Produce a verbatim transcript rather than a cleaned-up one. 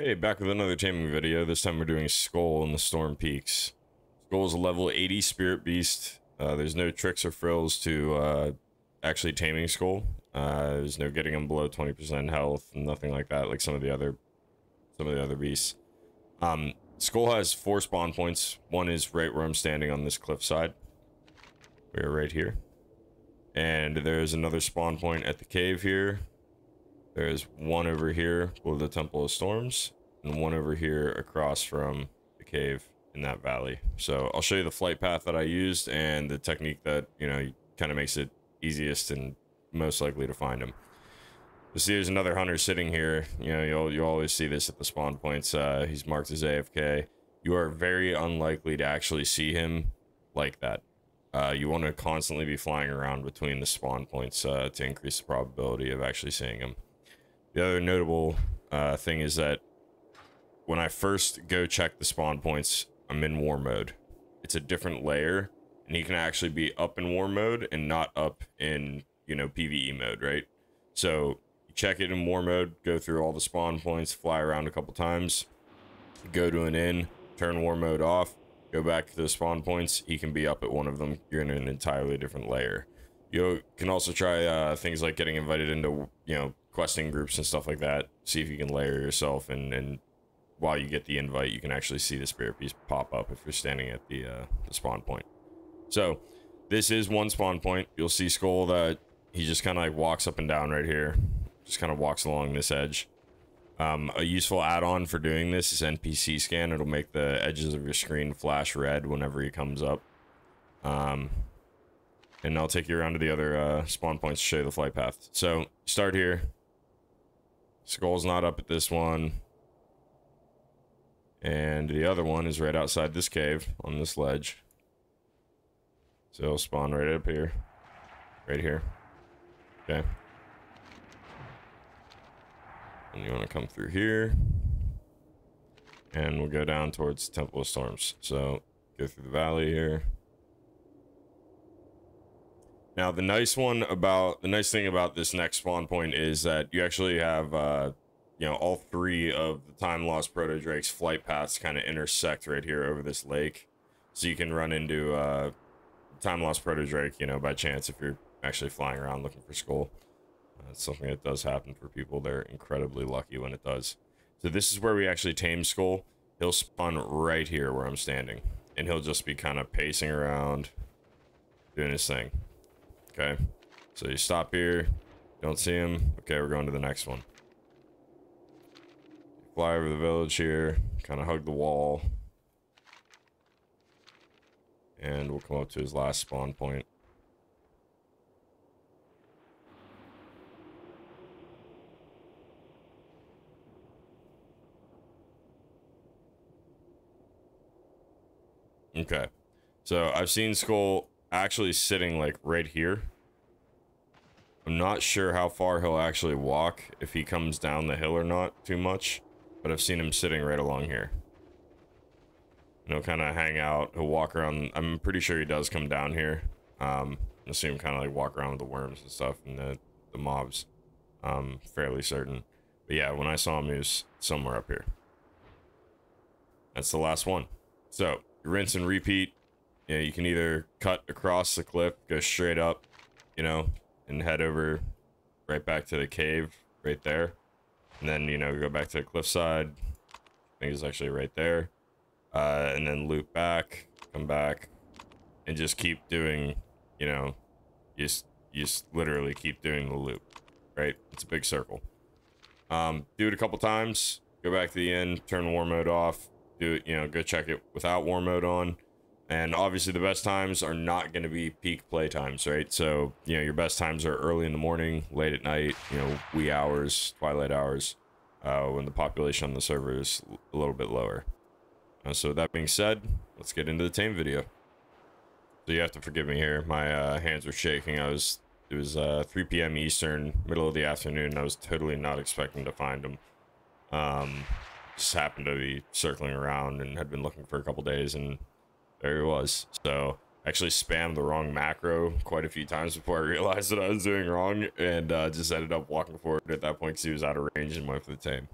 Hey, back with another taming video. This time we're doing Skoll in the Storm Peaks. Skoll is a level eighty spirit beast. Uh, there's no tricks or frills to uh, actually taming Skoll. Uh, there's no getting him below twenty percent health and nothing like that, like some of the other some of the other beasts. Um, Skoll has four spawn points. One is right where I'm standing on this cliffside. We're right here, and there's another spawn point at the cave here. There's one over here below the Temple of Storms, and one over here across from the cave in that valley. So I'll show you the flight path that I used and the technique that, you know, kind of makes it easiest and most likely to find them. You see, there's another hunter sitting here. You know, you'll, you'll always see this at the spawn points. Uh, he's marked as A F K. You are very unlikely to actually see him like that. Uh, you want to constantly be flying around between the spawn points uh, to increase the probability of actually seeing him. The other notable uh, thing is that when I first go check the spawn points, I'm in war mode. It's a different layer, and he can actually be up in war mode and not up in, you know, P V E mode, right? So you check it in war mode, go through all the spawn points, fly around a couple times, go to an inn, turn war mode off, go back to the spawn points. He can be up at one of them. You're in an entirely different layer. You can also try uh, things like getting invited into, you know, questing groups and stuff like that. See if you can layer yourself, and and while you get the invite, you can actually see the spirit piece pop up if you're standing at the uh, the spawn point. So this is one spawn point. You'll see Skoll that he just kind of like walks up and down right here, just kind of walks along this edge. Um, a useful add-on for doing this is N P C scan. It'll make the edges of your screen flash red whenever he comes up. Um, and I'll take you around to the other uh, spawn points to show you the flight path. So start here. Skoll's not up at this one, and the other one is right outside this cave on this ledge, so he'll spawn right up here, right here. Okay, and you want to come through here, and we'll go down towards the Temple of Storms. So go through the valley here. Now, the nice one about the nice thing about this next spawn point is that you actually have, uh, you know, all three of the Time Lost Proto Drake's flight paths kind of intersect right here over this lake. So you can run into uh, Time Lost Proto Drake, you know, by chance if you're actually flying around looking for Skoll. Uh, it's something that does happen for people. They're incredibly lucky when it does. So this is where we actually tame Skoll. He'll spawn right here where I'm standing, and he'll just be kind of pacing around, doing his thing. Okay, so you stop here, don't see him. Okay, we're going to the next one. Fly over the village here, kind of hug the wall, and we'll come up to his last spawn point. Okay, so I've seen Skoll actually sitting like right here. I'm not sure how far he'll actually walk, if he comes down the hill or not too much, but I've seen him sitting right along here, and he'll kind of hang out. He'll walk around. I'm pretty sure he does come down here. um You'll see him kind of like walk around with the worms and stuff and the, the mobs. Um fairly certain. But yeah, when I saw him, he was somewhere up here. That's the last one. So rinse and repeat. Yeah, you can either cut across the cliff, go straight up, you know, and head over right back to the cave right there. And then, you know, go back to the cliffside. I think it's actually right there. Uh, and then loop back, come back, and just keep doing, you know, you just, you just literally keep doing the loop, right? It's a big circle. Um, do it a couple times, go back to the end, turn war mode off, do it, you know, go check it without war mode on. And obviously the best times are not going to be peak play times, right? So, you know, your best times are early in the morning, late at night, you know, wee hours, twilight hours, uh, when the population on the server is a little bit lower. Uh, so that being said, let's get into the tame video. So you have to forgive me here. My uh, hands were shaking. I was, it was uh, three P M Eastern, middle of the afternoon. I was totally not expecting to find them. Um, just happened to be circling around and had been looking for a couple days, and there he was. So actually spammed the wrong macro quite a few times before I realized that I was doing wrong, and uh, just ended up walking forward at that point because he was out of range and went for the tame.